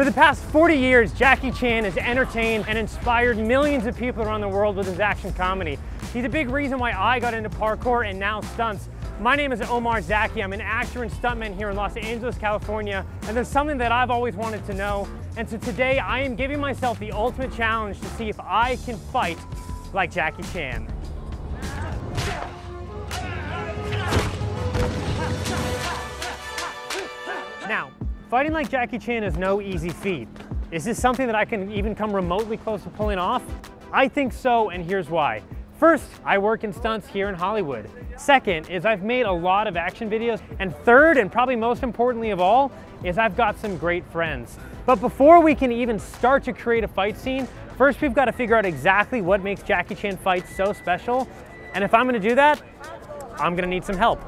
For the past 40 years, Jackie Chan has entertained and inspired millions of people around the world with his action comedy. He's a big reason why I got into parkour and now stunts. My name is Omar Zaki. I'm an actor and stuntman here in Los Angeles, California, and there's something that I've always wanted to know. And so today, I am giving myself the ultimate challenge to see if I can fight like Jackie Chan. Now, fighting like Jackie Chan is no easy feat. Is this something that I can even come remotely close to pulling off? I think so, and here's why. First, I work in stunts here in Hollywood. Second is I've made a lot of action videos. And third, and probably most importantly of all, is I've got some great friends. But before we can even start to create a fight scene, first we've got to figure out exactly what makes Jackie Chan fights so special. And if I'm gonna do that, I'm gonna need some help.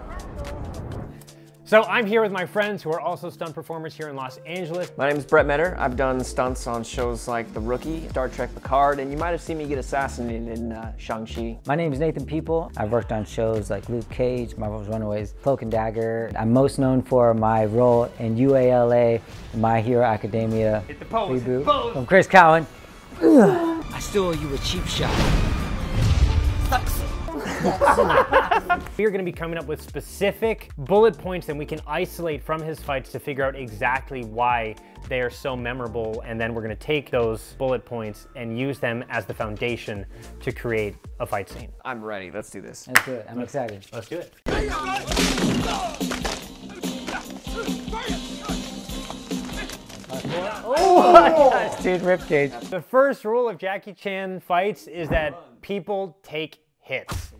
So I'm here with my friends who are also stunt performers here in Los Angeles. My name is Brett Metter. I've done stunts on shows like The Rookie, Star Trek Picard, and you might have seen me get assassinated in Shang-Chi. My name is Nathan People. I've worked on shows like Luke Cage, Marvel's Runaways, Cloak and Dagger. I'm most known for my role in UALA, My Hero Academia. Hit the pose, reboot. From Chris Cowan. Ugh. I still owe you a cheap shot. Sucks. We're gonna be coming up with specific bullet points that we can isolate from his fights to figure out exactly why they are so memorable, and then we're gonna take those bullet points and use them as the foundation to create a fight scene. I'm ready, let's do this. Let's do it, I'm excited. Let's do it. Oh my gosh, dude, ribcage. The first rule of Jackie Chan fights is that people take hits.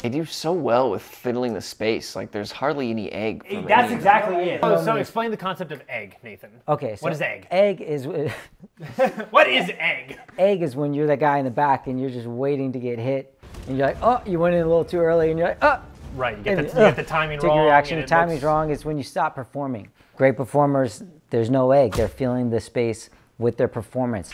They do so well with fiddling the space. Like, there's hardly any egg. That's exactly it. Oh, so explain the concept of egg, Nathan. Okay, so what is egg? Egg is... What is egg? Egg is when you're the guy in the back and you're just waiting to get hit. And you're like, oh, you went in a little too early. And you're like, oh. Right, you get the timing wrong. Your reaction, the timing's wrong. It's when you stop performing. Great performers, there's no egg. They're filling the space with their performance.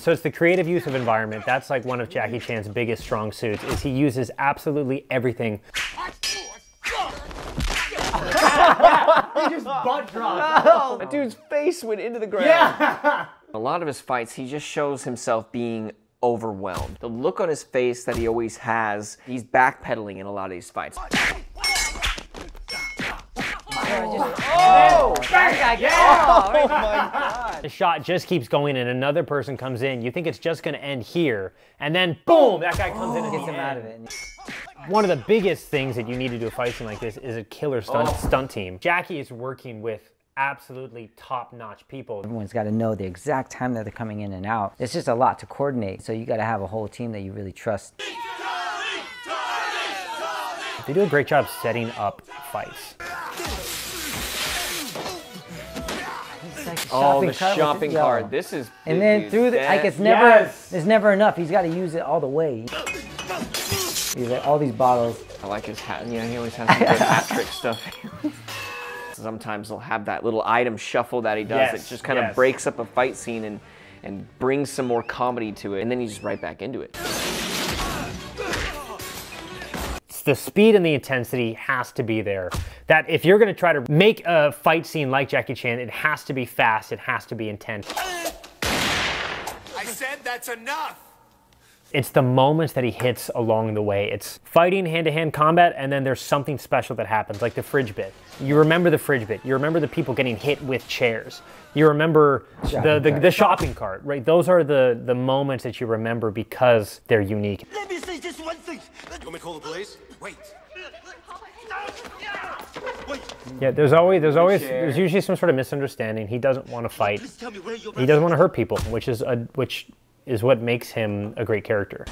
So it's the creative use of environment. That's like one of Jackie Chan's biggest strong suits, is he uses absolutely everything. He just butt dropped. No. That dude's face went into the ground. Yeah. A lot of his fights, he just shows himself being overwhelmed. The look on his face that he always has, he's backpedaling in a lot of these fights. Oh, yeah. Oh my God. The shot just keeps going and another person comes in. You think it's just gonna end here. And then boom, that guy comes in and gets him out of it. One of the biggest things that you need to do a fight scene like this is a killer stunt team. Jackie is working with absolutely top-notch people. Everyone's gotta know the exact time that they're coming in and out. It's just a lot to coordinate. So you gotta have a whole team that you really trust. They do a great job setting up fights. Oh, the shopping cart. This is. And then through the, like, it's never, there's never enough. He's got to use it all the way. He's like all these bottles. I like his hat. You know, he always has some good hat trick stuff. Sometimes he'll have that little item shuffle that he does. It just kind of breaks up a fight scene and brings some more comedy to it. And then he's just right back into it. The speed and the intensity has to be there. That if you're gonna try to make a fight scene like Jackie Chan, it has to be fast, it has to be intense. I said that's enough! It's the moments that he hits along the way. It's fighting hand-to-hand combat, and then there's something special that happens, like the fridge bit. You remember the fridge bit. You remember the people getting hit with chairs. You remember the shopping cart, right? Those are the moments that you remember because they're unique. Let me say just one thing. You want me to call the police? Wait. Yeah, there's usually some sort of misunderstanding. He doesn't want to fight. He doesn't want to hurt people, which is which is what makes him a great character.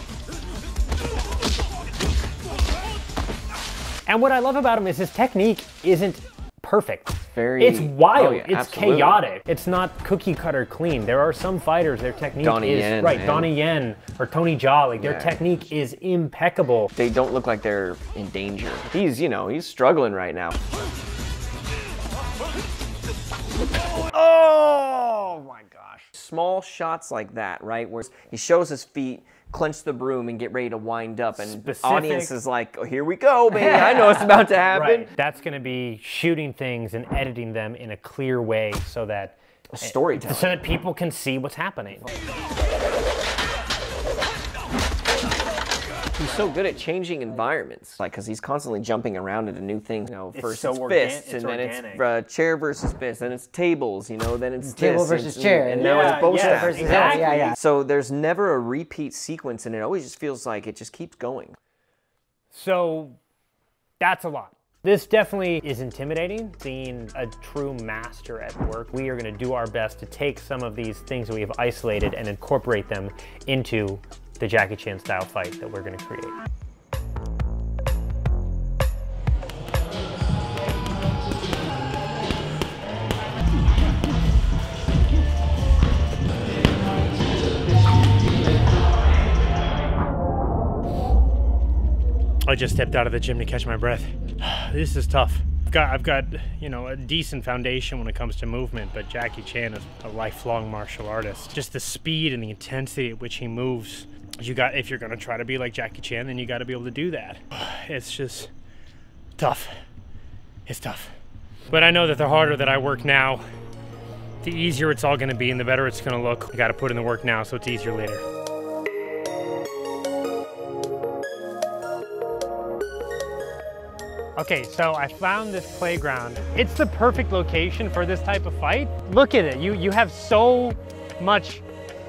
And what I love about him is his technique isn't perfect. It's wild, it's chaotic. It's not cookie cutter clean. There are some fighters, their technique Donnie Yen or Tony Jaa, like their technique is impeccable. They don't look like they're in danger. He's, you know, he's struggling right now. Oh my gosh. Small shots like that, right? Where he shows his feet, clench the broom and get ready to wind up, and audience is like, oh, here we go, baby, I know it's about to happen. Right. That's gonna be shooting things and editing them in a clear way so that storytelling. So that people can see what's happening. He's so good at changing environments, like, because he's constantly jumping around into new things. You know, first it's fists, and then it's chair versus fist, then it's tables, you know, then it's table versus chair, and now it's bow staff. Exactly. Yeah, yeah. So there's never a repeat sequence, and it always just feels like it just keeps going. So that's a lot. This definitely is intimidating, seeing a true master at work. We are going to do our best to take some of these things that we have isolated and incorporate them into the Jackie Chan style fight that we're going to create. I just stepped out of the gym to catch my breath. This is tough. I've got, you know, a decent foundation when it comes to movement, but Jackie Chan is a lifelong martial artist. Just the speed and the intensity at which he moves. If you're gonna try to be like Jackie Chan, then you gotta be able to do that. It's just tough. It's tough. But I know that the harder that I work now, the easier it's all gonna be and the better it's gonna look. I gotta put in the work now so it's easier later. Okay, so I found this playground. It's the perfect location for this type of fight. Look at it, you have so much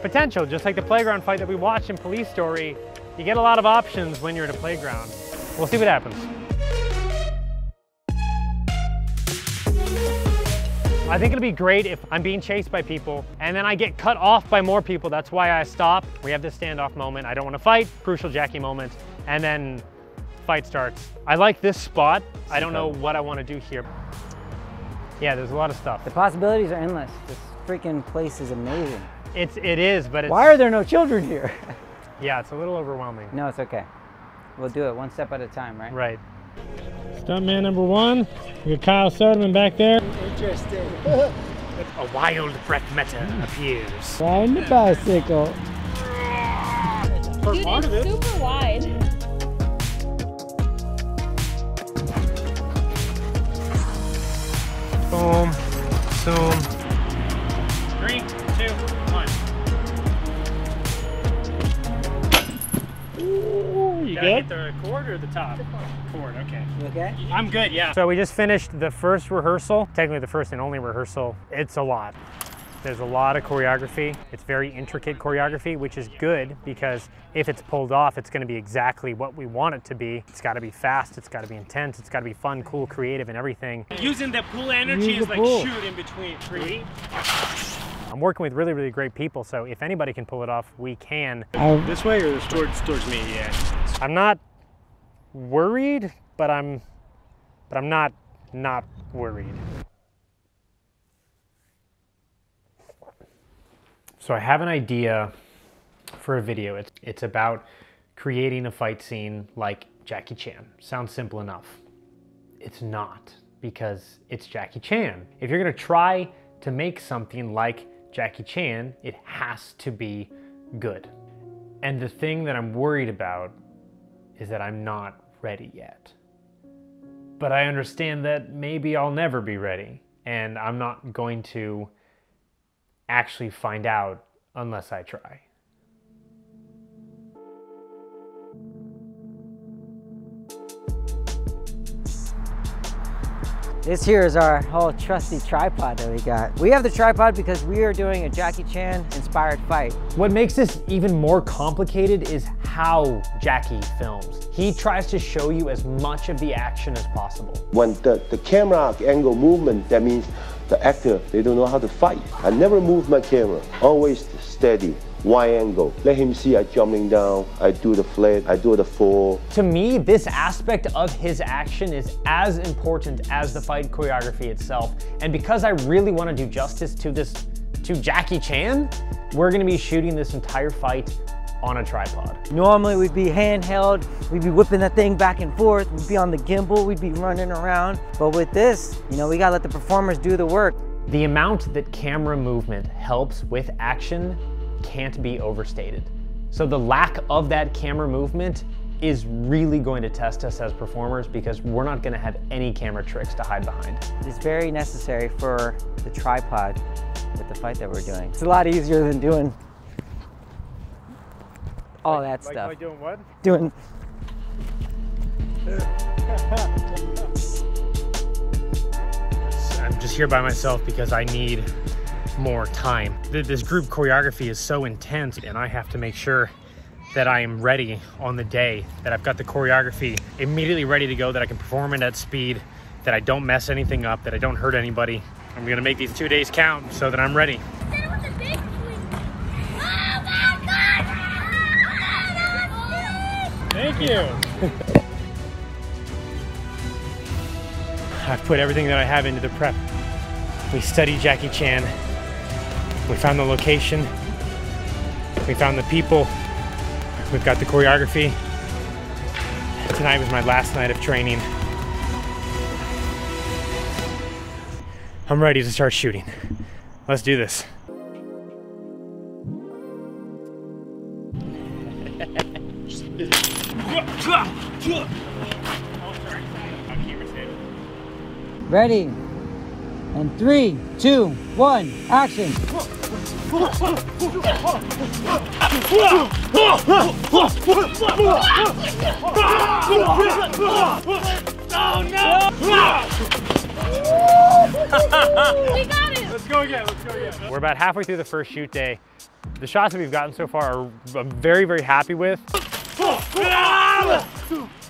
potential, just like the playground fight that we watched in Police Story. You get a lot of options when you're at a playground. We'll see what happens. I think it'll be great if I'm being chased by people and then I get cut off by more people. That's why I stop. We have this standoff moment. I don't want to fight, crucial Jackie moment, and then fight starts. I like this spot. I don't know what I want to do here. Yeah, there's a lot of stuff. The possibilities are endless. This freaking place is amazing. It is, but it's... Why are there no children here? Yeah, it's a little overwhelming. No, it's okay. We'll do it one step at a time, right? Right. Stuntman number one. We got Kyle Soderman back there. Interesting. A wild Brett Metter appears. Riding the bicycle. Dude, it's super wide. Boom, zoom. 3, 2, 1. Ooh, you good? Hit the cord or the top? Cord, okay. You okay? I'm good, yeah. So we just finished the first rehearsal, technically the first and only rehearsal. It's a lot. There's a lot of choreography. It's very intricate choreography, which is good because if it's pulled off, it's gonna be exactly what we want it to be. It's gotta be fast, it's gotta be intense, it's gotta be fun, cool, creative, and everything. Using the pool energy is like shoot in between three. I'm working with really, really great people, so if anybody can pull it off, we can. This way or towards me, yeah. I'm not worried, but I'm not worried. So I have an idea for a video. It's about creating a fight scene like Jackie Chan. Sounds simple enough. It's not, because it's Jackie Chan. If you're gonna try to make something like Jackie Chan, it has to be good. And the thing that I'm worried about is that I'm not ready yet. But I understand that maybe I'll never be ready, and I'm not going to actually find out unless I try. This here is our whole trusty tripod that we got. We have the tripod because we are doing a Jackie Chan inspired fight. What makes this even more complicated is how Jackie films. He tries to show you as much of the action as possible. When the camera angle movement, that means the actor, they don't know how to fight. I never move my camera, always steady. Wide angle. Let him see I jumping down, I do the flip, I do the fall. To me, this aspect of his action is as important as the fight choreography itself. And because I really want to do justice to Jackie Chan, we're going to be shooting this entire fight on a tripod. Normally we'd be handheld, we'd be whipping that thing back and forth, we'd be on the gimbal, we'd be running around. But with this, you know, we gotta let the performers do the work. The amount that camera movement helps with action can't be overstated. So the lack of that camera movement is really going to test us as performers, because we're not going to have any camera tricks to hide behind. It's very necessary for the tripod with the fight that we're doing. It's a lot easier than doing all that stuff. Like doing what? Doing. I'm just here by myself because I need more time. This group choreography is so intense, and I have to make sure that I am ready on the day, that I've got the choreography immediately ready to go, that I can perform it at speed, that I don't mess anything up, that I don't hurt anybody. I'm gonna make these 2 days count so that I'm ready. Thank you. I've put everything that I have into the prep. We studied Jackie Chan. We found the location. We found the people. We've got the choreography. Tonight was my last night of training. I'm ready to start shooting. Let's do this. Ready. And 3, 2, 1, action. Oh no! We got it! Let's go again, let's go again. We're about halfway through the first shoot day. The shots that we've gotten so far are, I'm very, very happy with.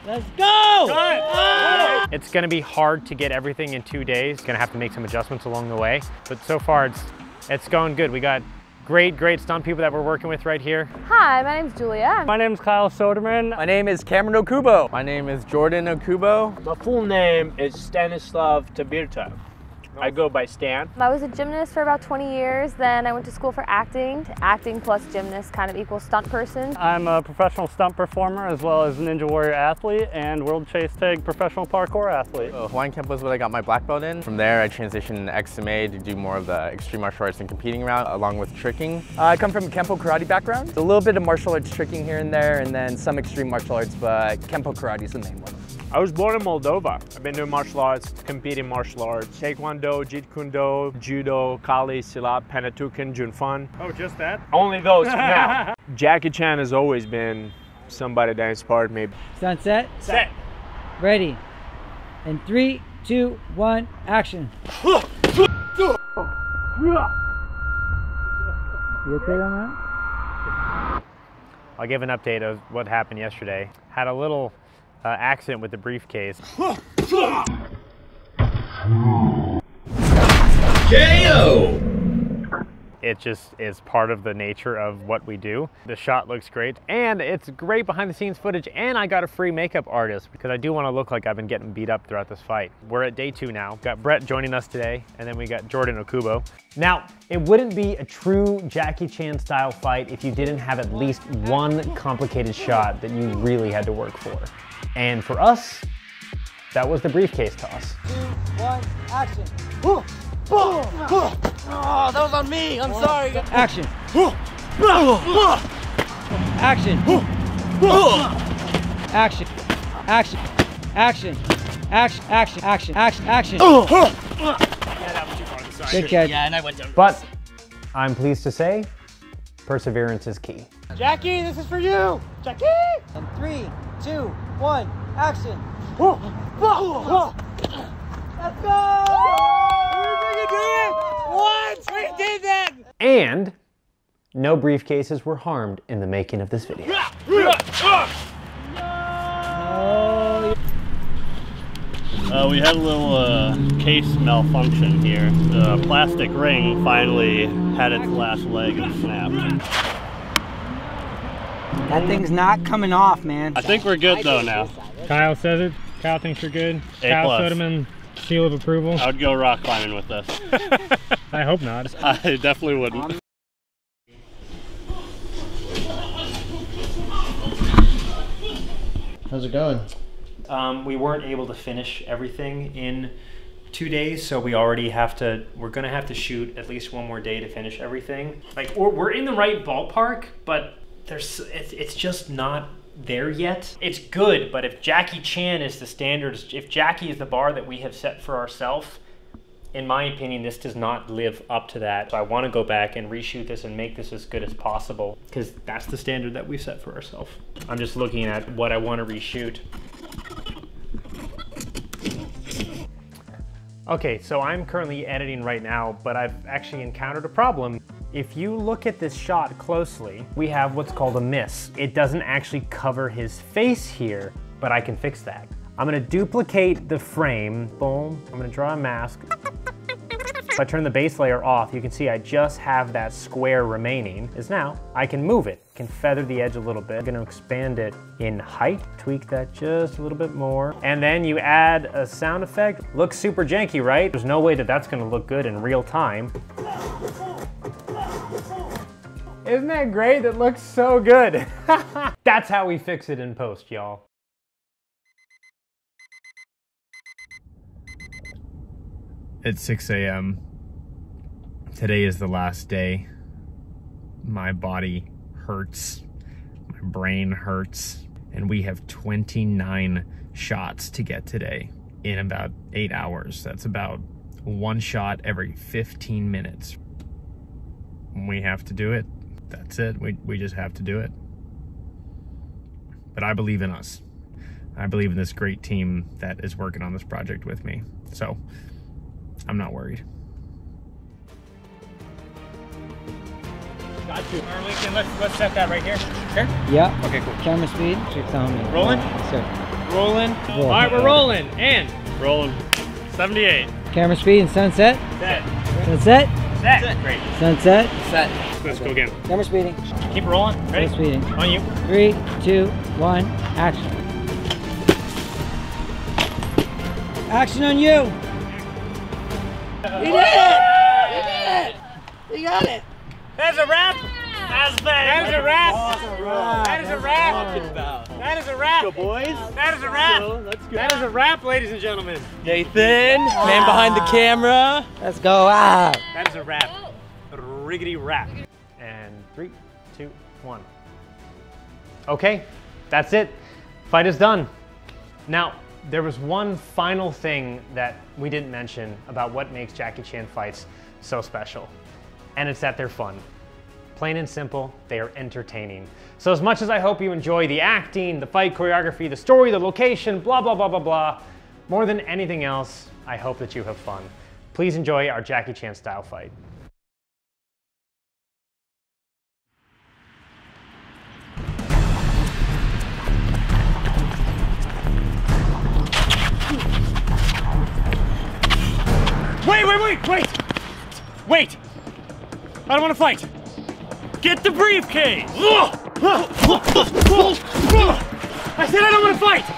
Let's go! Cut. It's gonna be hard to get everything in 2 days. Gonna have to make some adjustments along the way. But so far, it's going good. We got great stunt people that we're working with right here. Hi, my name's Julia. My name's Kyle Soderman. My name is Cameron Okubo. My name is Jordan Okubo. My full name is Stanislav Tabirta. I go by Stan. I was a gymnast for about 20 years, then I went to school for acting. Acting plus gymnast kind of equals stunt person. I'm a professional stunt performer as well as Ninja Warrior athlete and World Chase Tag professional parkour athlete. Hawaiian Kempo is what I got my black belt in. From there I transitioned to XMA to do more of the extreme martial arts and competing route along with tricking. I come from a Kempo Karate background. It's a little bit of martial arts tricking here and there, and then some extreme martial arts, but Kempo Karate is the main one. I was born in Moldova. I've been doing martial arts, competing martial arts, taekwondo, Jeet Kune Do, judo, kali, silat, panatukan, junfan. Oh, just that? Only those for now. Jackie Chan has always been somebody that inspired me. Sunset. Set. Ready. And 3, 2, 1, action. You okay on that? I'll give an update of what happened yesterday. Had a little accident with the briefcase. KO! It just is part of the nature of what we do. The shot looks great, and it's great behind the scenes footage, and I got a free makeup artist because I do want to look like I've been getting beat up throughout this fight. We're at day 2 now. Got Brett joining us today, and then we got Jordan Okubo. Now, it wouldn't be a true Jackie Chan style fight if you didn't have at least one complicated shot that you really had to work for. And for us, that was the briefcase toss. 2, 1, action. Oh, that was on me, I'm sorry. Action. Action. Action. Action. Action. Action. Action. Action. Action. Action. Yeah, that was too far, I'm sorry. Good catch. Yeah, and I went down. But I'm pleased to say, perseverance is key. Jackie, this is for you. Jackie! And 3, 2, 1, action. Let's go! Once we did that! And no briefcases were harmed in the making of this video. No! We had a little case malfunction here. The plastic ring finally had its last leg and snapped. That thing's not coming off, man. I think we're good though now. Kyle says it. Kyle thinks you're good. A+. Kyle Soderman, seal of approval. I would go rock climbing with this. I hope not. I definitely wouldn't. How's it going? We weren't able to finish everything in 2 days, so we already have to, we're gonna have to shoot at least one more day to finish everything. Like, we're in the right ballpark, but it's just not there yet. It's good, but if Jackie Chan is the standards, if Jackie is the bar that we have set for ourselves, in my opinion, this does not live up to that. So I want to go back and reshoot this and make this as good as possible, because that's the standard that we set for ourselves. I'm just looking at what I want to reshoot. Okay, so I'm currently editing right now, but I've actually encountered a problem. If you look at this shot closely, we have what's called a miss. It doesn't actually cover his face here, but I can fix that. I'm gonna duplicate the frame. Boom, I'm gonna draw a mask. If I turn the base layer off, you can see I just have that square remaining, is now I can move it, can feather the edge a little bit. I'm gonna expand it in height, tweak that just a little bit more. And then you add a sound effect. Looks super janky, right? There's no way that that's gonna look good in real time. Isn't that great? That looks so good. That's how we fix it in post, y'all. It's 6 a.m. Today is the last day. My body hurts, my brain hurts, and we have 29 shots to get today in about 8 hours. That's about one shot every 15 minutes. We have to do it. That's it. We just have to do it. But I believe in us. I believe in this great team that is working on this project with me. So I'm not worried. Got you. Let's set that right here. Sure? Yeah. Okay, cool. Camera speed. Rolling? Sir. Rolling. All right, we're rolling. And? Rolling. 78. Camera speed and sunset? Set. Sunset? Set. Great. Sunset? Set. Let's go again. Camera speeding. Keep rolling. Ready? Camera speeding. On you. 3, 2, 1, action. Action on you. You did it! You did it! You got it! That's a wrap! That's that is a wrap! That is a wrap! That is a wrap! Let's go, boys! That is a wrap! Let's go. That is a wrap, ladies and gentlemen! Nathan, man behind the camera! Let's go! Ah. That is a wrap! Riggedy wrap! And 3, 2, 1. Okay, that's it. Fight is done. Now, there was one final thing that we didn't mention about what makes Jackie Chan fights so special, and it's that they're fun. Plain and simple, they are entertaining. So as much as I hope you enjoy the acting, the fight choreography, the story, the location, blah, blah, blah, blah, blah, more than anything else, I hope that you have fun. Please enjoy our Jackie Chan style fight. Wait! I don't want to fight! Get the briefcase! I said I don't want to fight!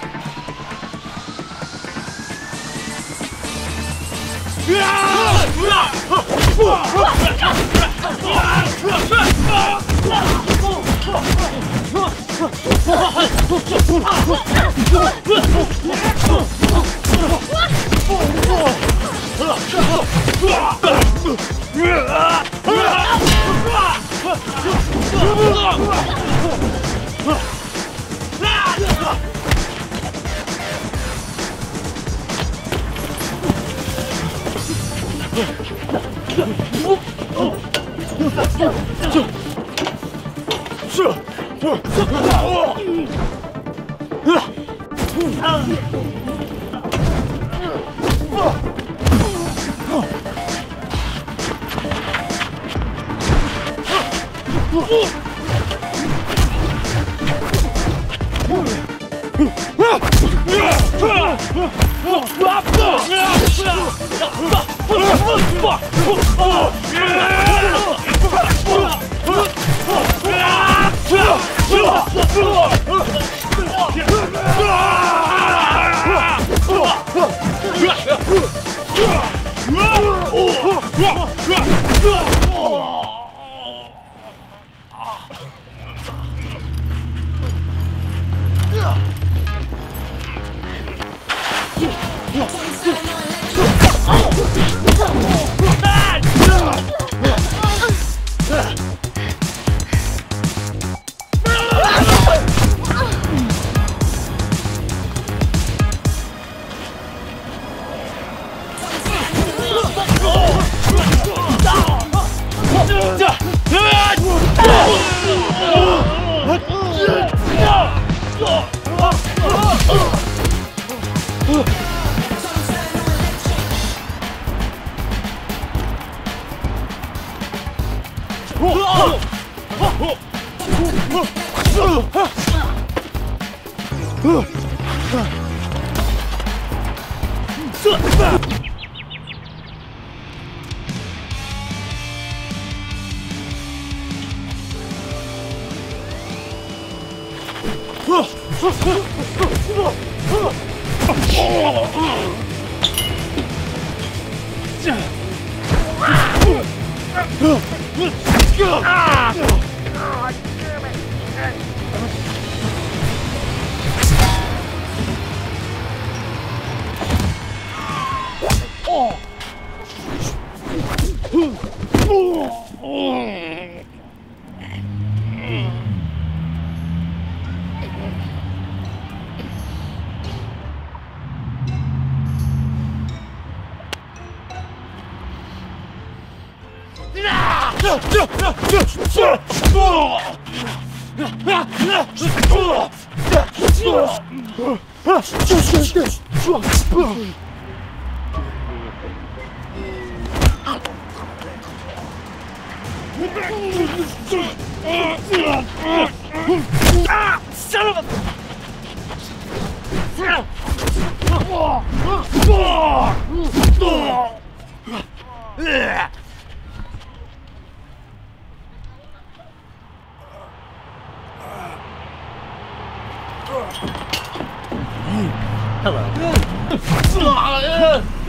Hello.